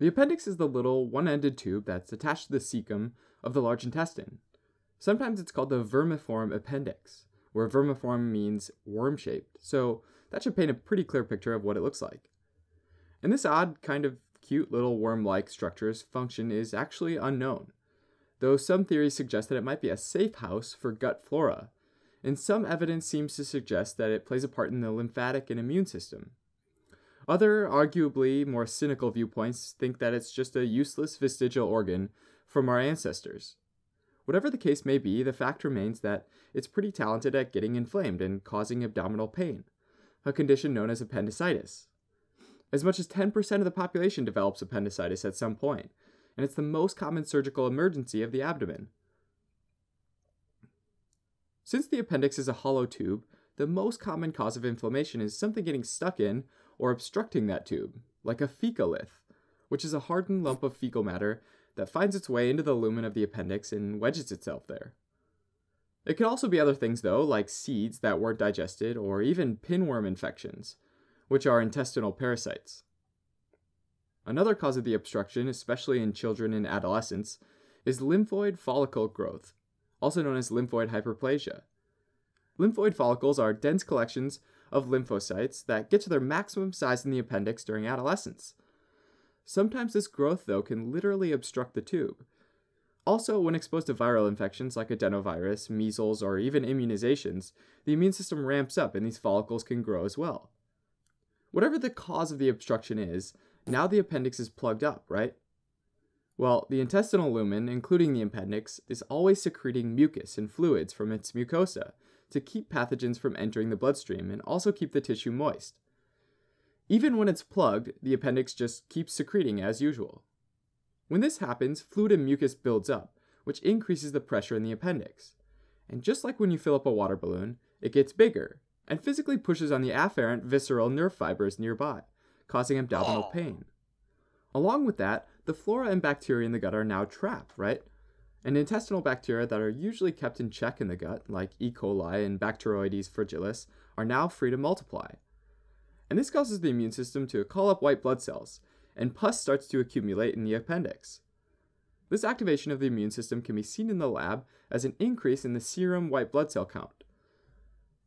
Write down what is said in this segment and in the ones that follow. The appendix is the little one-ended tube that's attached to the cecum of the large intestine. Sometimes it's called the vermiform appendix, where vermiform means worm-shaped, so that should paint a pretty clear picture of what it looks like. And this odd, kind of cute little worm-like structure's function is actually unknown, though some theories suggest that it might be a safe house for gut flora, and some evidence seems to suggest that it plays a part in the lymphatic and immune system. Other, arguably more cynical viewpoints think that it's just a useless vestigial organ from our ancestors. Whatever the case may be, the fact remains that it's pretty talented at getting inflamed and causing abdominal pain, a condition known as appendicitis. As much as 10% of the population develops appendicitis at some point, and it's the most common surgical emergency of the abdomen. Since the appendix is a hollow tube, the most common cause of inflammation is something getting stuck in or obstructing that tube, like a fecalith, which is a hardened lump of fecal matter that finds its way into the lumen of the appendix and wedges itself there. It could also be other things though, like seeds that weren't digested or even pinworm infections, which are intestinal parasites. Another cause of the obstruction, especially in children and adolescents, is lymphoid follicle growth, also known as lymphoid hyperplasia. Lymphoid follicles are dense collections of lymphocytes that get to their maximum size in the appendix during adolescence. Sometimes this growth, though, can literally obstruct the tube. Also, when exposed to viral infections like adenovirus, measles, or even immunizations, the immune system ramps up and these follicles can grow as well. Whatever the cause of the obstruction is, now the appendix is plugged up, right? Well, the intestinal lumen, including the appendix, is always secreting mucus and fluids from its mucosa to keep pathogens from entering the bloodstream and also keep the tissue moist. Even when it's plugged, the appendix just keeps secreting as usual. When this happens, fluid and mucus builds up, which increases the pressure in the appendix. And just like when you fill up a water balloon, it gets bigger and physically pushes on the afferent visceral nerve fibers nearby, causing abdominal pain. Along with that, the flora and bacteria in the gut are now trapped, right? And intestinal bacteria that are usually kept in check in the gut, like E. coli and Bacteroides fragilis, are now free to multiply. And this causes the immune system to call up white blood cells, and pus starts to accumulate in the appendix. This activation of the immune system can be seen in the lab as an increase in the serum white blood cell count.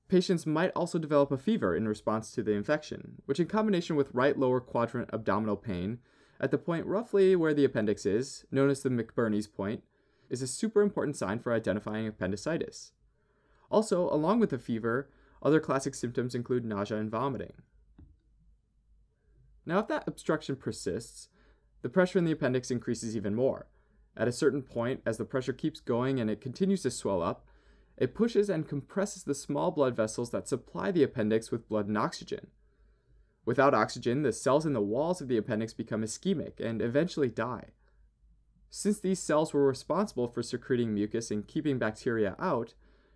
Patients might also develop a fever in response to the infection, which in combination with right lower quadrant abdominal pain, at the point roughly where the appendix is, known as the McBurney's point, is a super important sign for identifying appendicitis. Also, along with the fever, other classic symptoms include nausea and vomiting. Now, if that obstruction persists, the pressure in the appendix increases even more. At a certain point, as the pressure keeps going and it continues to swell up, it pushes and compresses the small blood vessels that supply the appendix with blood and oxygen. Without oxygen, the cells in the walls of the appendix become ischemic and eventually die. Since these cells were responsible for secreting mucus and keeping bacteria out,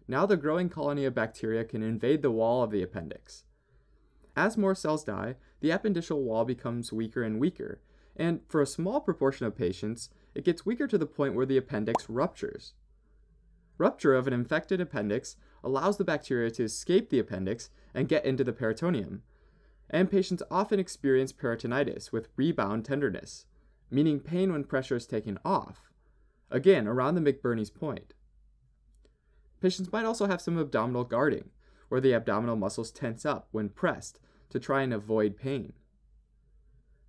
now the growing colony of bacteria can invade the wall of the appendix. As more cells die, the appendiceal wall becomes weaker and weaker, and for a small proportion of patients, it gets weaker to the point where the appendix ruptures. Rupture of an infected appendix allows the bacteria to escape the appendix and get into the peritoneum, and patients often experience peritonitis with rebound tenderness, meaning pain when pressure is taken off, again around the McBurney's point. Patients might also have some abdominal guarding, where the abdominal muscles tense up when pressed to try and avoid pain.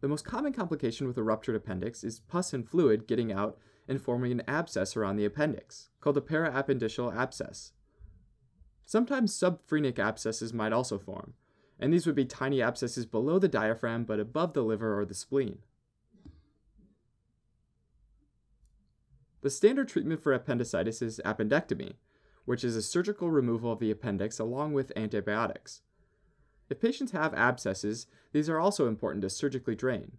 The most common complication with a ruptured appendix is pus and fluid getting out and forming an abscess around the appendix, called a para-appendiceal abscess. Sometimes subphrenic abscesses might also form, and these would be tiny abscesses below the diaphragm but above the liver or the spleen. The standard treatment for appendicitis is appendectomy, which is a surgical removal of the appendix along with antibiotics. If patients have abscesses, these are also important to surgically drain.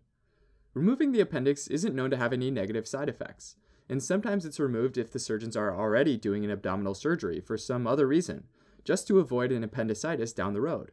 Removing the appendix isn't known to have any negative side effects, and sometimes it's removed if the surgeons are already doing an abdominal surgery for some other reason, just to avoid an appendicitis down the road.